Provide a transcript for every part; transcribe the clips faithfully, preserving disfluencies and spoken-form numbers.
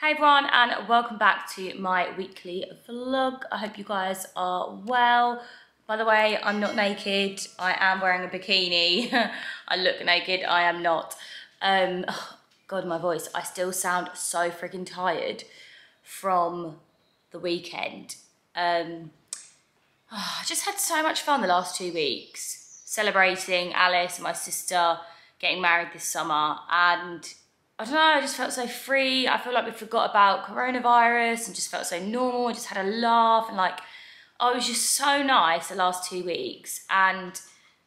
Hey everyone, and welcome back to my weekly vlog. I hope you guys are well. By the way, I'm not naked. I am wearing a bikini. I look naked. I am not. Um, oh, God, my voice. I still sound so freaking tired from the weekend. Um, oh, I just had so much fun the last two weeks. Celebrating Alice and my sister getting married this summer, and I don't know, I just felt so free. I feel like we forgot about coronavirus and just felt so normal. I just had a laugh and like, oh, it was just so nice the last two weeks. And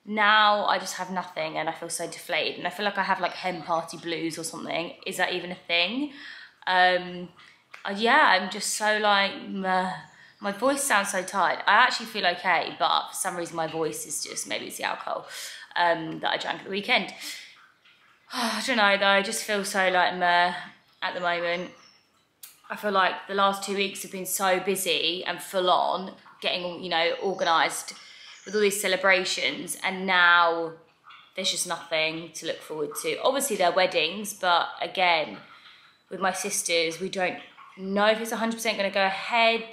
now I just have nothing and I feel so deflated. And I feel like I have like hen party blues or something. Is that even a thing? Um, yeah, I'm just so like, meh. My voice sounds so tired. I actually feel okay, but for some reason my voice is just, maybe it's the alcohol um, that I drank at the weekend. I don't know though, I just feel so like meh at the moment. I feel like the last two weeks have been so busy and full on, getting, you know, organised with all these celebrations, and now there's just nothing to look forward to. Obviously they're weddings, but again, with my sisters, we don't know if it's one hundred percent going to go ahead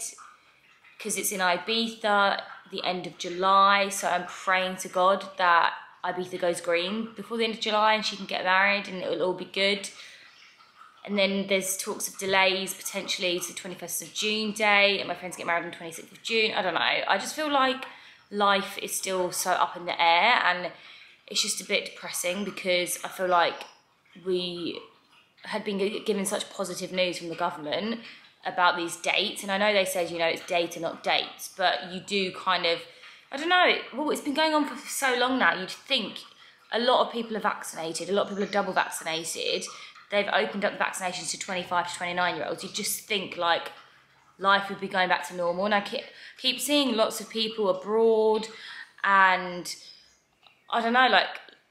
because it's in Ibiza at the end of July, so I'm praying to God that Ibiza goes green before the end of July and she can get married and it'll all be good. And then there's talks of delays potentially to the twenty-first of June day, and my friends get married on the twenty-sixth of June. I don't know, I just feel like life is still so up in the air, and it's just a bit depressing because I feel like we had been given such positive news from the government about these dates. And I know they said, you know, it's data not dates, but you do kind of, I don't know, well, it's been going on for so long now, you'd think a lot of people are vaccinated, a lot of people are double vaccinated, they've opened up the vaccinations to twenty-five to twenty-nine year olds, you just think like life would be going back to normal. And I keep, keep seeing lots of people abroad and, I don't know, like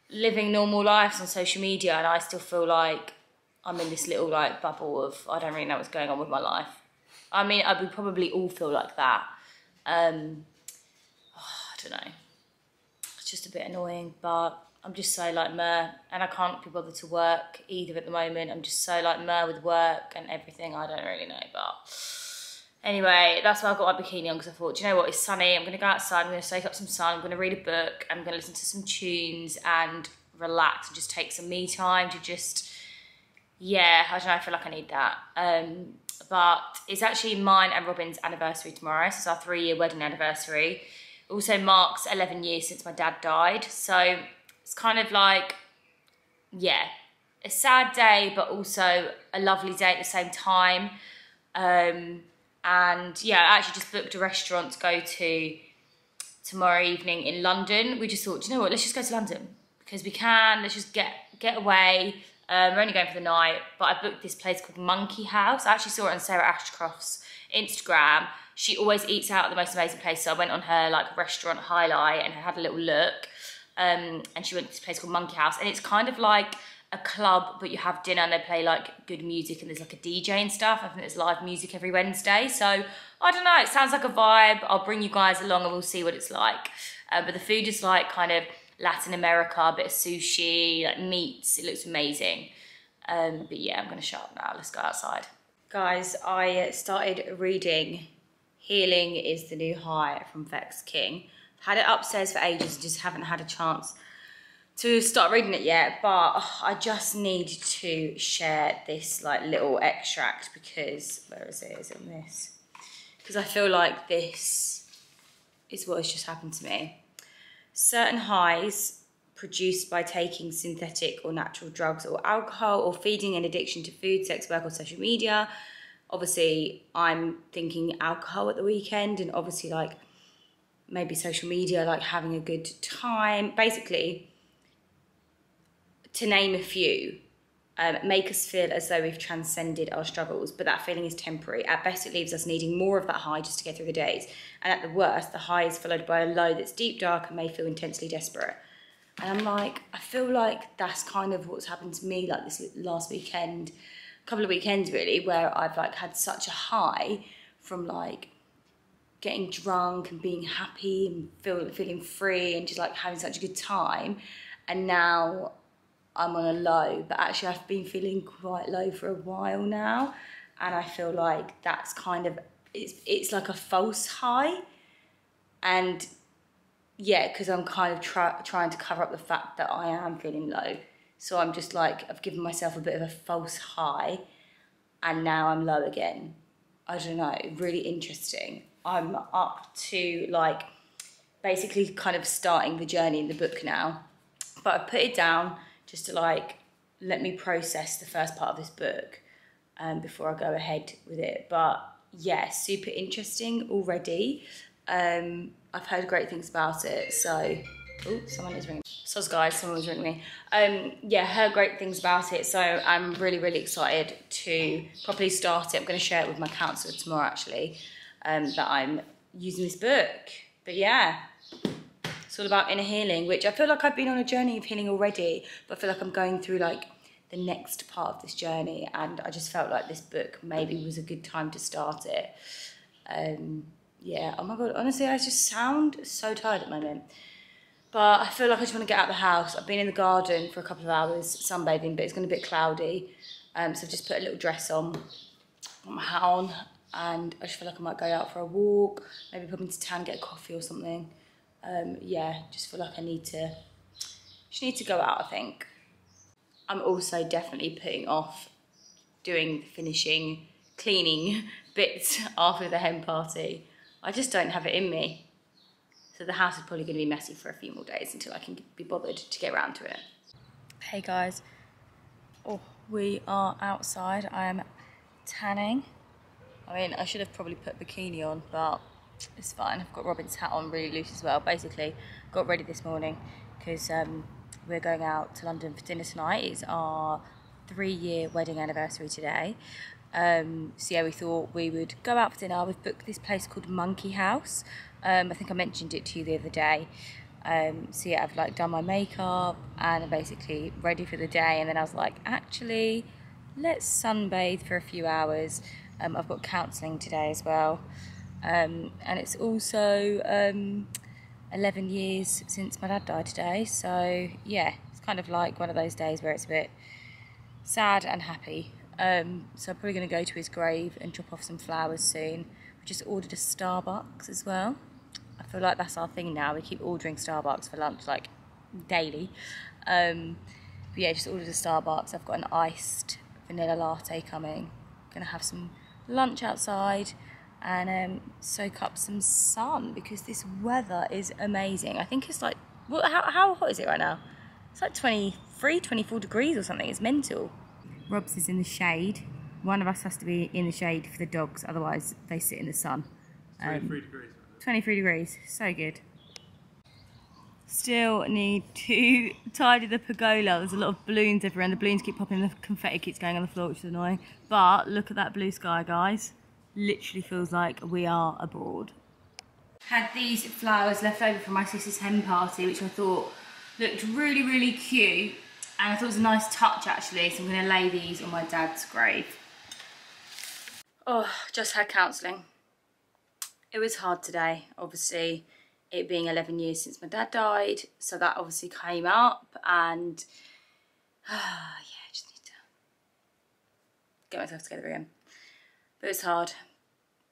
living normal lives on social media, and I still feel like I'm in this little like bubble of, I don't really know what's going on with my life. I mean, I would probably all feel like that. Um, I don't know, it's just a bit annoying, but I'm just so like meh, and I can't be bothered to work either at the moment. I'm just so like meh with work and everything. I don't really know, but anyway, that's why I got my bikini on, because I thought, do you know what, it's sunny, I'm going to go outside, I'm going to soak up some sun, I'm going to read a book, I'm going to listen to some tunes and relax and just take some me time to just, yeah, I don't know, I feel like I need that. Um, but it's actually mine and Robin's anniversary tomorrow, so it's our three year wedding anniversary. Also marks eleven years since my dad died, so it's kind of like, yeah, a sad day but also a lovely day at the same time. Um, and yeah, I actually just booked a restaurant to go to tomorrow evening in London. We just thought, do you know what, let's just go to London because we can, let's just get get away. Um, we're only going for the night, but I booked this place called M N K Y House. I actually saw it on Sarah Ashcroft's Instagram. She always eats out at the most amazing place, so I went on her like restaurant highlight and I had a little look, um, and she went to this place called M N K Y House, and it's kind of like a club, but you have dinner and they play like good music and there's like a D J and stuff. I think there's live music every Wednesday, so I don't know, it sounds like a vibe. I'll bring you guys along and we'll see what it's like. Uh, but the food is like kind of Latin America, a bit of sushi, like meats, it looks amazing. Um, but yeah, I'm gonna shut up now, let's go outside. Guys, I started reading Healing is the New High from Vex King. I've had it upstairs for ages, just haven't had a chance to start reading it yet, but oh, I just need to share this like little extract because, where is it, is it on this? Because I feel like this is what has just happened to me. Certain highs produced by taking synthetic or natural drugs or alcohol or feeding an addiction to food, sex work or social media. Obviously, I'm thinking alcohol at the weekend and obviously like maybe social media, like having a good time. Basically, to name a few, um, make us feel as though we've transcended our struggles, but that feeling is temporary. At best, it leaves us needing more of that high just to get through the days. And at the worst, the high is followed by a low that's deep, dark and may feel intensely desperate. And I'm like, I feel like that's kind of what's happened to me like this last weekend. Couple of weekends really, where I've like had such a high from like getting drunk and being happy and feel, feeling free and just like having such a good time, and now I'm on a low, but actually I've been feeling quite low for a while now, and I feel like that's kind of, it's, it's like a false high. And yeah, because I'm kind of try, trying to cover up the fact that I am feeling low. So I'm just like, I've given myself a bit of a false high and now I'm low again. I don't know, really interesting. I'm up to like basically kind of starting the journey in the book now. But I put it down just to like, let me process the first part of this book um, before I go ahead with it. But yeah, super interesting already. Um, I've heard great things about it. So, oh, someone is ringing. So guys, someone was ringing me. Um, yeah, heard great things about it. So I'm really, really excited to properly start it. I'm going to share it with my counsellor tomorrow, actually, um, that I'm using this book. But yeah, it's all about inner healing, which I feel like I've been on a journey of healing already, but I feel like I'm going through like the next part of this journey, and I just felt like this book maybe was a good time to start it. Um, yeah, oh my God, honestly, I just sound so tired at the moment. But I feel like I just want to get out of the house. I've been in the garden for a couple of hours sunbathing, but it's gonna be a bit cloudy. Um, so I've just put a little dress on, got my hat on, and I just feel like I might go out for a walk, maybe pop into town, get a coffee or something. Um, yeah, just feel like I need to, just need to go out, I think. I'm also definitely putting off doing the finishing, cleaning bits after the hen party. I just don't have it in me. So the house is probably going to be messy for a few more days until I can be bothered to get around to it. Hey guys, oh, we are outside. I am tanning. I mean, I should have probably put bikini on, but it's fine. I've got Robin's hat on really loose as well. Basically, got ready this morning because um, we're going out to London for dinner tonight. It's our three-year wedding anniversary today. Um, so yeah, we thought we would go out for dinner. We've booked this place called M N K Y House. Um, I think I mentioned it to you the other day. Um, so yeah, I've like done my makeup and I'm basically ready for the day. And then I was like, actually, let's sunbathe for a few hours. Um, I've got counselling today as well. Um, and it's also um, eleven years since my dad died today, so yeah, it's kind of like one of those days where it's a bit sad and happy. Um, so I'm probably going to go to his grave and drop off some flowers soon. We just ordered a Starbucks as well. I feel like that's our thing now, we keep ordering Starbucks for lunch like daily. Um, but yeah, just ordered a Starbucks. I've got an iced vanilla latte coming. Going to have some lunch outside and um, soak up some sun because this weather is amazing. I think it's like, well, how, how hot is it right now? It's like twenty-three, twenty-four degrees or something. It's mental. Rob's is in the shade. One of us has to be in the shade for the dogs, otherwise they sit in the sun. Um, twenty-three degrees. twenty-three degrees, so good. Still need to tidy the pergola. There's a lot of balloons everywhere and the balloons keep popping and the confetti keeps going on the floor, which is annoying. But look at that blue sky, guys. Literally feels like we are abroad. Had these flowers left over from my sister's hen party, which I thought looked really, really cute. And I thought it was a nice touch, actually. So I'm going to lay these on my dad's grave. Oh, just had counselling. It was hard today, obviously, it being eleven years since my dad died. So that obviously came up. And oh, yeah, I just need to get myself together again. But it's hard.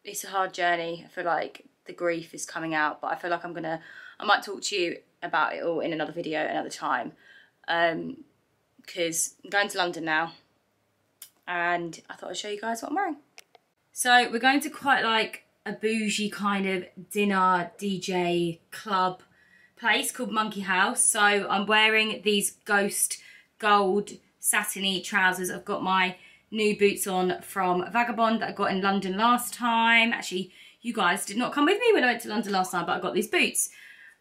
It's a hard journey. I feel like the grief is coming out, but I feel like I'm gonna, I might talk to you about it all in another video another time. Um, cause I'm going to London now and I thought I'd show you guys what I'm wearing. So we're going to quite like a bougie kind of dinner D J club place called M N K Y House. So I'm wearing these ghost gold satiny trousers. I've got my new boots on from Vagabond that I got in London last time. Actually, you guys did not come with me when I went to London last time, but I got these boots.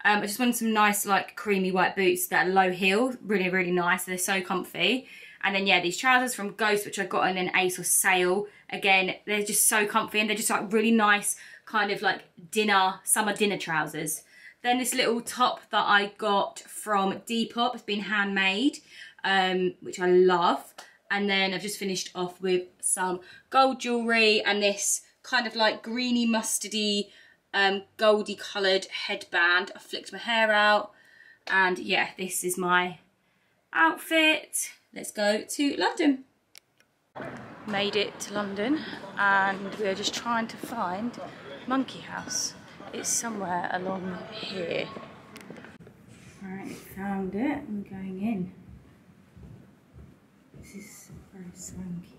Um, I just wanted some nice, like, creamy white boots that are low heel. Really, really nice. They're so comfy. And then, yeah, these trousers from Ghost, which I got in an Ace or Sale. Again, they're just so comfy and they're just, like, really nice kind of, like, dinner, summer dinner trousers. Then this little top that I got from Depop. It's been handmade, um, which I love. And then I've just finished off with some gold jewellery and this kind of like greeny, mustardy, um, goldy coloured headband. I flicked my hair out. And yeah, this is my outfit. Let's go to London. made it to London and we are just trying to find Monkey House. It's somewhere along here. Right, found it. I'm going in. This is very swanky.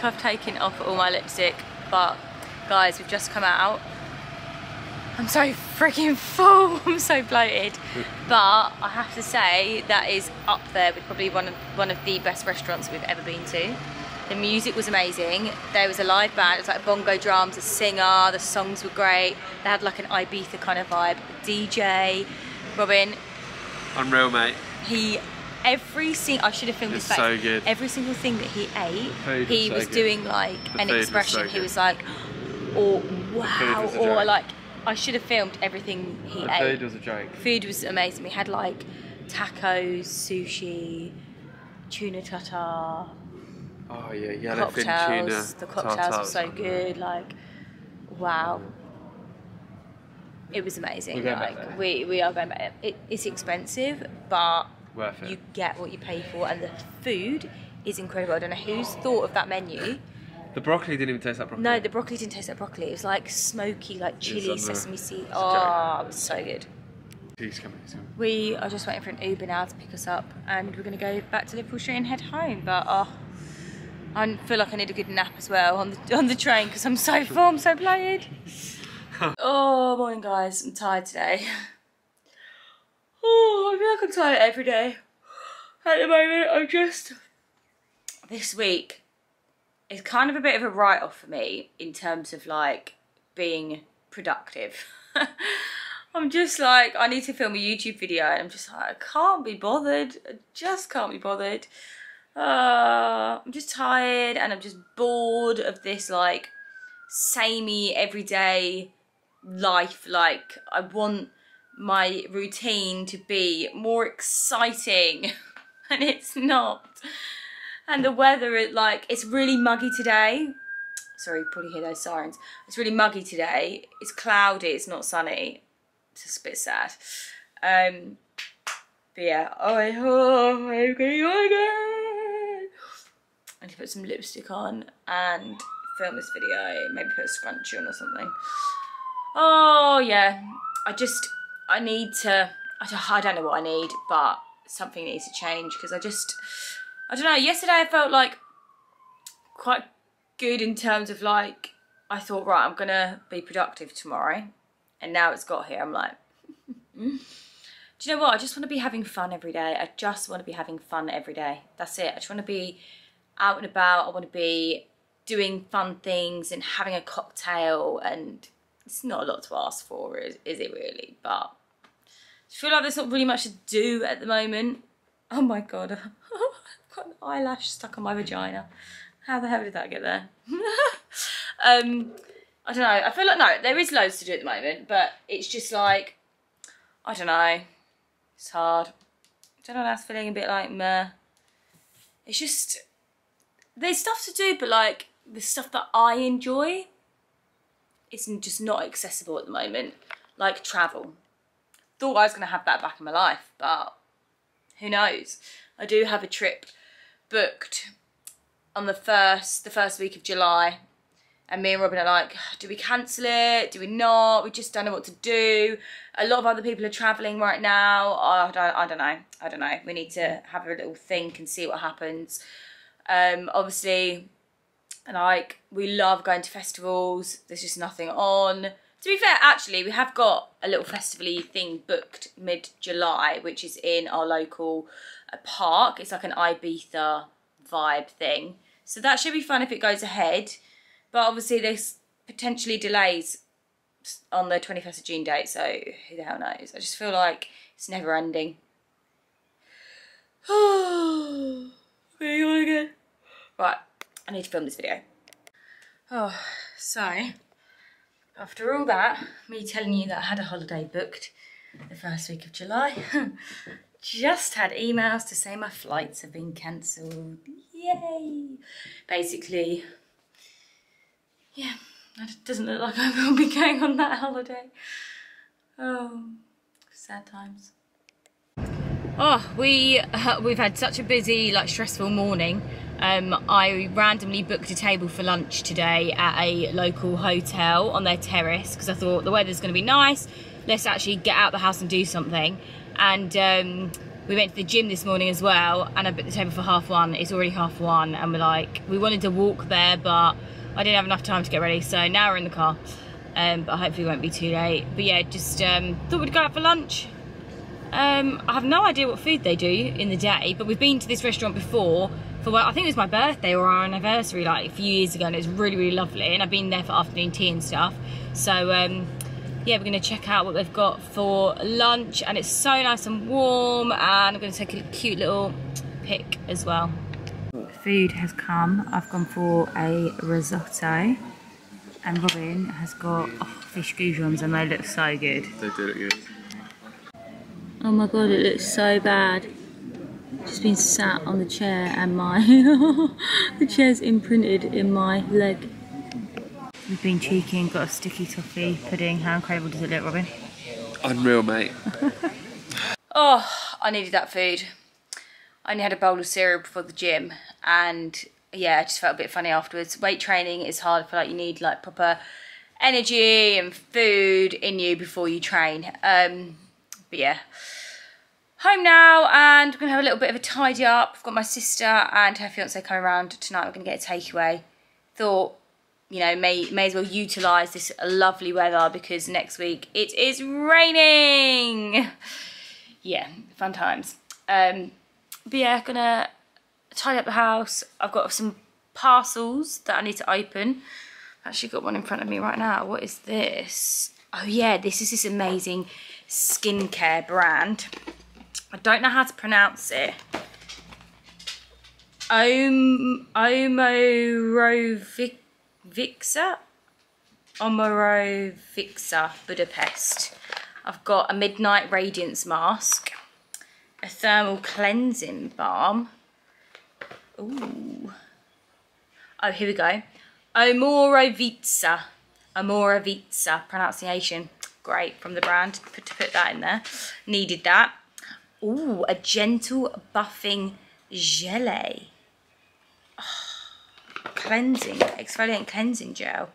I've taken off all my lipstick, but guys, we've just come out. I'm so freaking full. I'm so bloated, but I have to say that is up there with probably one of one of the best restaurants we've ever been to. The music was amazing. There was a live band. It was like bongo drums, a singer. The songs were great. They had like an Ibiza kind of vibe. D J Robin, unreal, mate. He. Every single, I should have filmed this back. So good. Every single thing that he ate, he was doing like an expression. He was like, or wow, or like, I should have filmed everything he ate. Food was a joke. Food was amazing. We had like tacos, sushi, tuna tartare. Oh yeah, yellowfin tuna. The cocktails were so good. Like, wow. It was amazing. Like, we we are going back. It, it's expensive, but worth it. You get what you pay for, and the food is incredible. I don't know who's thought of that menu. The broccoli didn't even taste like broccoli. No, the broccoli didn't taste like broccoli. It was like smoky, like chilli, sesame seed. Oh, it was so good. He's coming, he's coming. We are just waiting for an Uber now to pick us up, and we're going to go back to Liverpool Street and head home. But oh, I feel like I need a good nap as well on the on the train because I'm so full, I'm so bloated. Oh, morning guys, I'm tired today. Oh, I feel like I'm tired every day. At the moment, I'm just... This week is kind of a bit of a write-off for me in terms of, like, being productive. I'm just like, I need to film a YouTube video. And I'm just like, I can't be bothered. I just can't be bothered. Uh, I'm just tired and I'm just bored of this, like, samey, everyday life. Like, I want my routine to be more exciting and it's not. And the weather is like, it's really muggy today. Sorry, you probably hear those sirens. It's really muggy today. It's cloudy, it's not sunny. It's just a bit sad. Um, but yeah, I hope I'm going again. I need to put some lipstick on and film this video. Maybe put a scrunchie on or something. Oh yeah, I just, I need to, I don't know what I need, but something needs to change because I just, I don't know, yesterday I felt like quite good in terms of like, I thought, right, I'm going to be productive tomorrow. And now it's got here, I'm like, mm. Do you know what? I just want to be having fun every day. I just want to be having fun every day. That's it. I just want to be out and about. I want to be doing fun things and having a cocktail, and it's not a lot to ask for, is, is it really? But I feel like there's not really much to do at the moment. Oh my God, I've got an eyelash stuck on my vagina. How the hell did that get there? um, I don't know, I feel like, no, there is loads to do at the moment, but it's just like, I don't know, it's hard. I don't know, that's feeling a bit like meh. It's just, there's stuff to do, but like, the stuff that I enjoy, it's just not accessible at the moment. Like travel. Thought I was going to have that back in my life, but who knows? I do have a trip booked on the first, the first week of July, and me and Robin are like, do we cancel it? Do we not? We just don't know what to do. A lot of other people are travelling right now. I don't, I don't know. I don't know. We need to have a little think and see what happens. Um, obviously, like, we love going to festivals. There's just nothing on. To be fair, actually, we have got a little festival-y thing booked mid-July, which is in our local uh, park. It's like an Ibiza vibe thing. So that should be fun if it goes ahead. But obviously, there's potentially delays on the twenty-first of June date, so who the hell knows. I just feel like it's never ending. Oh, where are you again? Right, I need to film this video. Oh, so after all that, me telling you that I had a holiday booked the first week of July, just had emails to say my flights have been cancelled. Yay! Basically, yeah, it doesn't look like I will be going on that holiday. Oh, sad times. Oh, we uh, we've had such a busy, like, stressful morning. Um, I randomly booked a table for lunch today at a local hotel on their terrace because I thought the weather's going to be nice. Let's actually get out the house and do something. And um, we went to the gym this morning as well, and I booked the table for half one. It's already half one, and we're like, we wanted to walk there, but I didn't have enough time to get ready, so now we're in the car. Um, but hopefully it won't be too late. But yeah, just um, thought we'd go out for lunch. Um, I have no idea what food they do in the day, but we've been to this restaurant before. For, well, I think it was my birthday or our anniversary, like a few years ago, and it was really, really lovely. And I've been there for afternoon tea and stuff. So um, yeah, we're gonna check out what they've got for lunch, and it's so nice and warm. And I'm gonna take a cute little pic as well. Food has come. I've gone for a risotto, and Robin has got oh, fish goujons, and they look so good. They do look good. Oh my god, it looks so bad. Just been sat on the chair and my the chair's imprinted in my leg. We've been cheeky and got a sticky toffee pudding. How incredible does it look, Robin? Unreal, mate. Oh, I needed that food. I only had a bowl of cereal before the gym, and yeah, I just felt a bit funny afterwards. Weight training is hard, for like you need like proper energy and food in you before you train. Um But yeah, home now, and we're going to have a little bit of a tidy up. I've got my sister and her fiancé coming around tonight. We're going to get a takeaway. Thought, you know, may, may as well utilise this lovely weather, because next week it is raining. Yeah, fun times. Um, but yeah, going to tidy up the house. I've got some parcels that I need to open. I've actually got one in front of me right now. What is this? Oh yeah, this is this amazing skincare brand. I don't know how to pronounce it. Om Omorovica? Omorovica Budapest. I've got a Midnight Radiance Mask, a Thermal Cleansing Balm. Ooh. Oh, here we go. Omorovica. Omorovica pronunciation. Great, from the brand, put, to put that in there. Needed that. Ooh, a gentle buffing gelée. Oh, cleansing, exfoliant cleansing gel.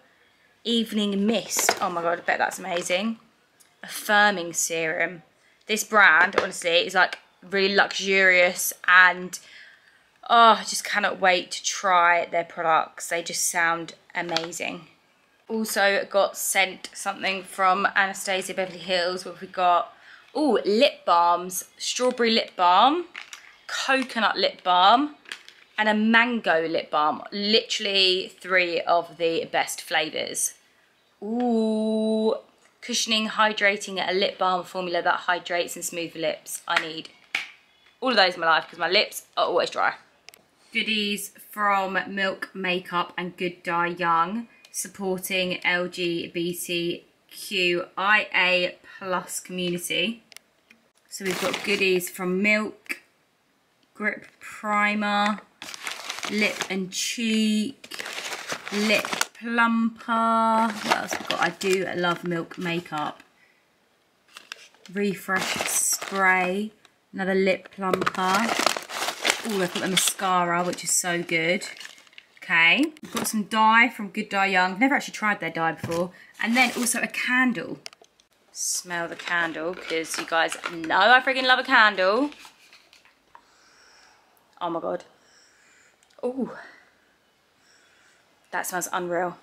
Evening mist. Oh my god, I bet that's amazing. A firming serum. This brand, honestly, is like really luxurious, and oh, I just cannot wait to try their products. They just sound amazing. Also got sent something from Anastasia Beverly Hills. What have we got? Oh, lip balms. Strawberry lip balm, coconut lip balm, and a mango lip balm. Literally three of the best flavours. Ooh, cushioning, hydrating, a lip balm formula that hydrates and smooths lips. I need all of those in my life because my lips are always dry. Goodies from Milk Makeup and Good Dye Young, supporting L G B T Q I A plus community. So we've got goodies from Milk, grip primer, lip and cheek, lip plumper. What else we've got? I do love Milk Makeup. Refresh spray, another lip plumper. Oh, I've got the mascara, which is so good. Okay, we've got some dye from Good Dye Young. Never actually tried their dye before. And then also a candle. Smell the candle, because you guys know I freaking love a candle. Oh my god. Oh, that smells unreal.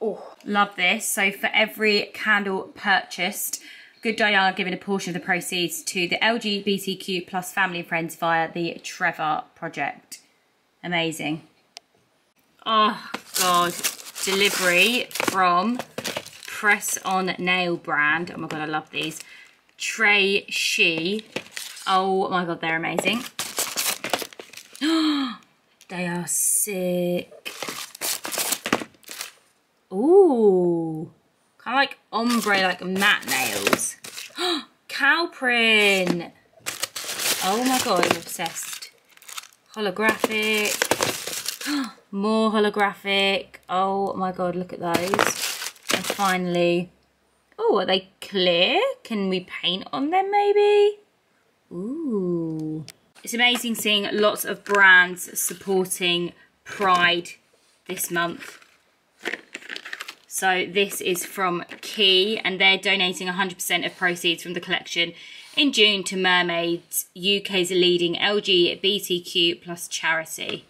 Oh, love this. So for every candle purchased, Good Dye Young are giving a portion of the proceeds to the L G B T Q plus family and friends via the Trevor Project. Amazing. Oh god, delivery from Press On Nail brand. Oh my God, I love these. Trey Shee. Oh my God, they're amazing. They are sick. Ooh. Kind of like ombre, like matte nails. Cow print. Oh my God, I'm obsessed. Holographic. More holographic. Oh my God, look at those. And finally, oh, are they clear? Can we paint on them maybe? Ooh. It's amazing seeing lots of brands supporting Pride this month. So this is from Key, and they're donating one hundred percent of proceeds from the collection in June to Mermaids, U K's leading L G B T Q plus charity.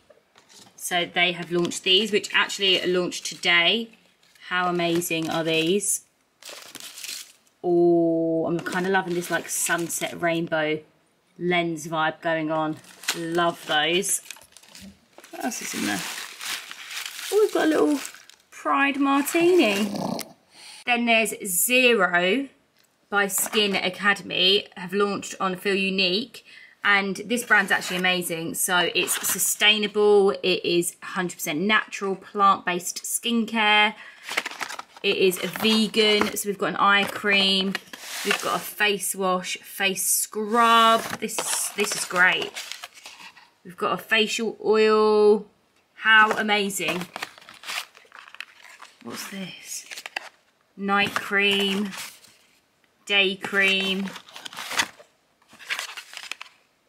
So they have launched these, which actually launched today. How amazing are these? Oh, I'm kind of loving this like sunset rainbow lens vibe going on. Love those. What else is in there? Oh, we've got a little Pride martini. Then there's Zero by Skin Academy, have launched on Feel Unique, and this brand's actually amazing. So it's sustainable, it is one hundred percent natural plant-based skincare, it is vegan. So we've got an eye cream, we've got a face wash, face scrub. This, this is great. We've got a facial oil. How amazing. What's this? Night cream, day cream,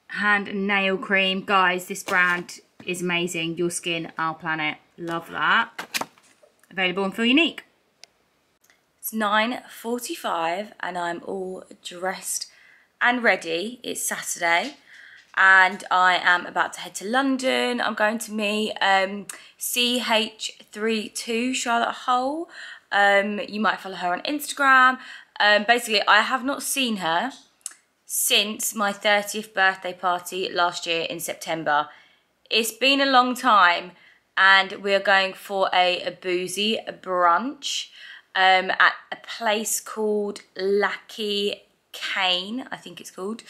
hand and nail cream. Guys, this brand is amazing. Your skin, our planet. Love that. Available on Feel Unique. It's nine forty-five and I'm all dressed and ready. It's Saturday and I am about to head to London. I'm going to meet um, C H thirty-two Charlotte Hole. Um, you might follow her on Instagram. Um, basically, I have not seen her since my thirtieth birthday party last year in September. It's been a long time and we are going for a, a boozy a brunch. Um, at a place called Lucky Kane, I think it's called.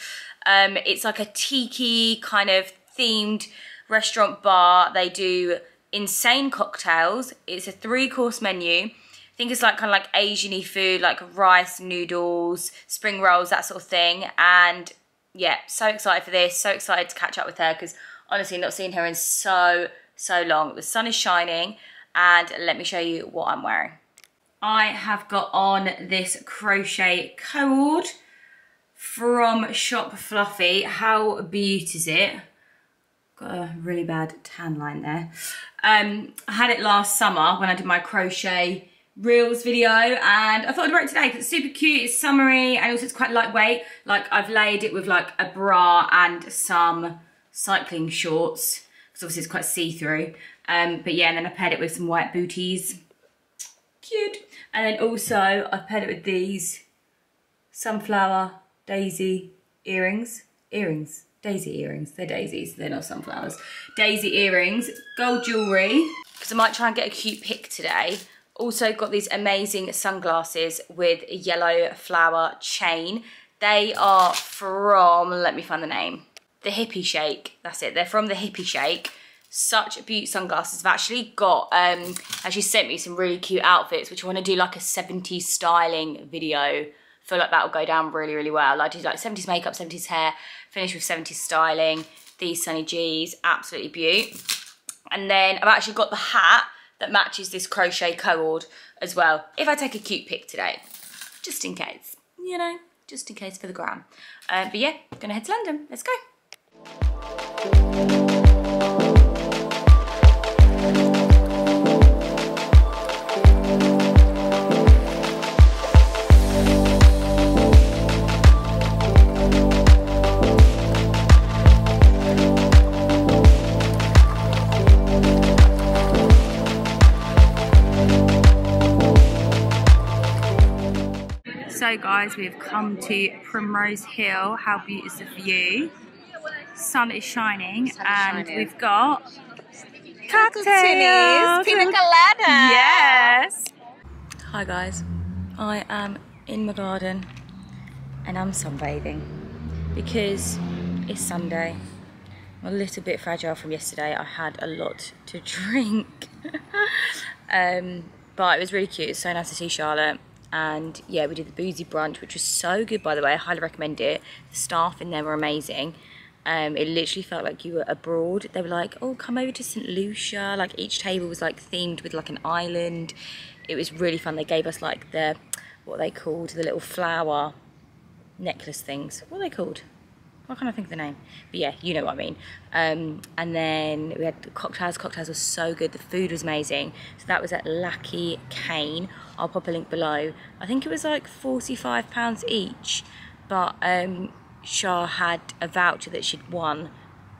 Um, it's like a tiki kind of themed restaurant bar. They do insane cocktails. It's a three-course menu. I think it's like kind of like Asian-y food, like rice, noodles, spring rolls, that sort of thing. And yeah, so excited for this. So excited to catch up with her because honestly, not seeing her in so, so long. The sun is shining and let me show you what I'm wearing. I have got on this crochet cord from Shop Fluffy. How beaut is it? Got a really bad tan line there. Um, I had it last summer when I did my crochet reels video and I thought I'd wear it today because it's super cute, it's summery and also it's quite lightweight. Like I've laid it with like a bra and some cycling shorts because obviously it's quite see-through. Um, but yeah, and then I paired it with some white booties. Cute. And then also I've paired it with these sunflower daisy earrings. Earrings. Daisy earrings. They're daisies. They're not sunflowers. Daisy earrings. Gold jewellery. Because I might try and get a cute pic today. Also got these amazing sunglasses with a yellow flower chain. They are from, let me find the name. The Hippie Shake. That's it. They're from The Hippie Shake. Such beaut sunglasses. I've actually got, um, actually sent me some really cute outfits, which I want to do like a seventies styling video. I feel like that'll go down really, really well. I do like seventies makeup, seventies hair, finish with seventies styling. These Sunny G's, absolutely beaut. And then I've actually got the hat that matches this crochet cord as well. If I take a cute pic today, just in case, you know, just in case for the gram. Uh, but yeah, gonna head to London. Let's go. So guys, we have come to Primrose Hill. How beautiful is the view? Sun is shining, sun is and shining. We've got cocktails, pina colada. Yes. Hi guys, I am in my garden and I'm sunbathing because it's Sunday. I'm a little bit fragile from yesterday. I had a lot to drink. um, but it was really cute. It's so nice to see Charlotte. And yeah, we did the boozy brunch, which was so good, by the way. I highly recommend it. The staff in there were amazing. Um, it literally felt like you were abroad. They were like, oh, come over to Saint Lucia. Like each table was like themed with like an island. It was really fun. They gave us like the, what they called, the little flower necklace things. What are they called? Why can't I think of the name? But yeah, you know what I mean. Um, and then we had the cocktails. Cocktails were so good. The food was amazing. So that was at Lucky Kane. I'll pop a link below. I think it was like forty-five pounds each, but um, Shah had a voucher that she'd won.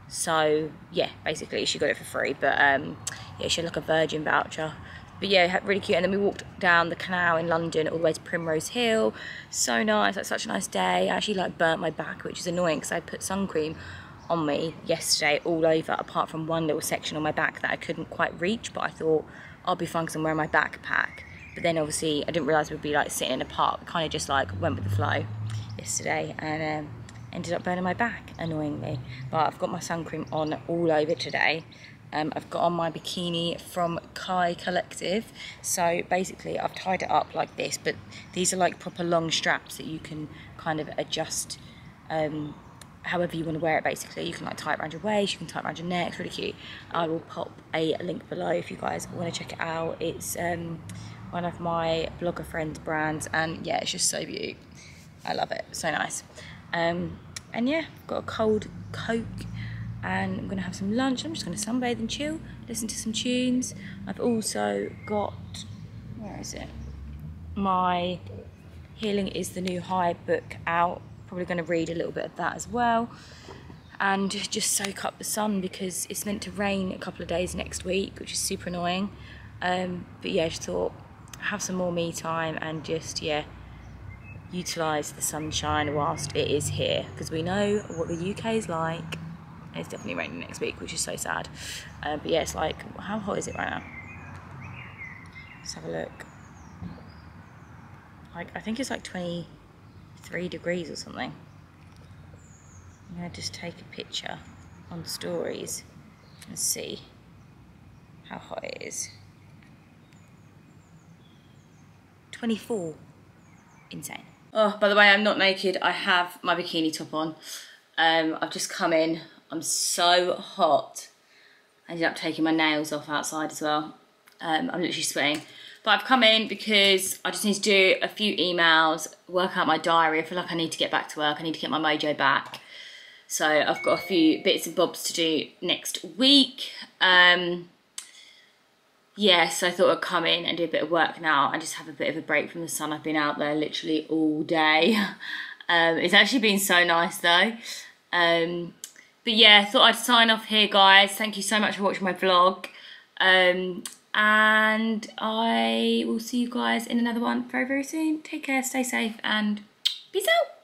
So yeah, basically she got it for free, but um, yeah, she had like a Virgin voucher. But yeah, really cute. And then we walked down the canal in London all the way to Primrose Hill. So nice, like such a nice day. I actually like burnt my back, which is annoying because I put sun cream on me yesterday all over, apart from one little section on my back that I couldn't quite reach, but I thought I'll be fine because I'm wearing my backpack. But then obviously I didn't realise we'd be like sitting in a park, kind of just like went with the flow yesterday and um, ended up burning my back, annoyingly. But I've got my sun cream on all over today. Um, I've got on my bikini from Kai Collective, so basically I've tied it up like this, but these are like proper long straps that you can kind of adjust um, however you want to wear it. Basically you can like tie it around your waist, you can tie it around your neck. It's really cute. I will pop a link below if you guys want to check it out. It's um, one of my blogger friend's brands, and yeah, it's just so beautiful. I love it, so nice. Um, and yeah, got a cold Coke and I'm gonna have some lunch. I'm just gonna sunbathe and chill, listen to some tunes. I've also got, where is it? My Healing is the New High book out. Probably gonna read a little bit of that as well. And just soak up the sun because it's meant to rain a couple of days next week, which is super annoying. Um, but yeah, I just thought, have some more me time and just, yeah, utilise the sunshine whilst it is here. Because we know what the U K is like. It's definitely raining next week, which is so sad. Uh, but yeah, it's like, how hot is it right now? Let's have a look. Like, I think it's like twenty-three degrees or something. I'm gonna just take a picture on stories and see how hot it is. twenty-four, insane. Oh, by the way, I'm not naked. I have my bikini top on. Um, I've just come in. I'm so hot. I ended up taking my nails off outside as well. Um, I'm literally sweating. But I've come in because I just need to do a few emails, work out my diary. I feel like I need to get back to work. I need to get my mojo back. So I've got a few bits and bobs to do next week. Um, yeah, so I thought I'd come in and do a bit of work now and just have a bit of a break from the sun. I've been out there literally all day. Um, it's actually been so nice though. Um, But yeah, I thought I'd sign off here, guys. Thank you so much for watching my vlog. Um, and I will see you guys in another one very, very soon. Take care, stay safe, and peace out.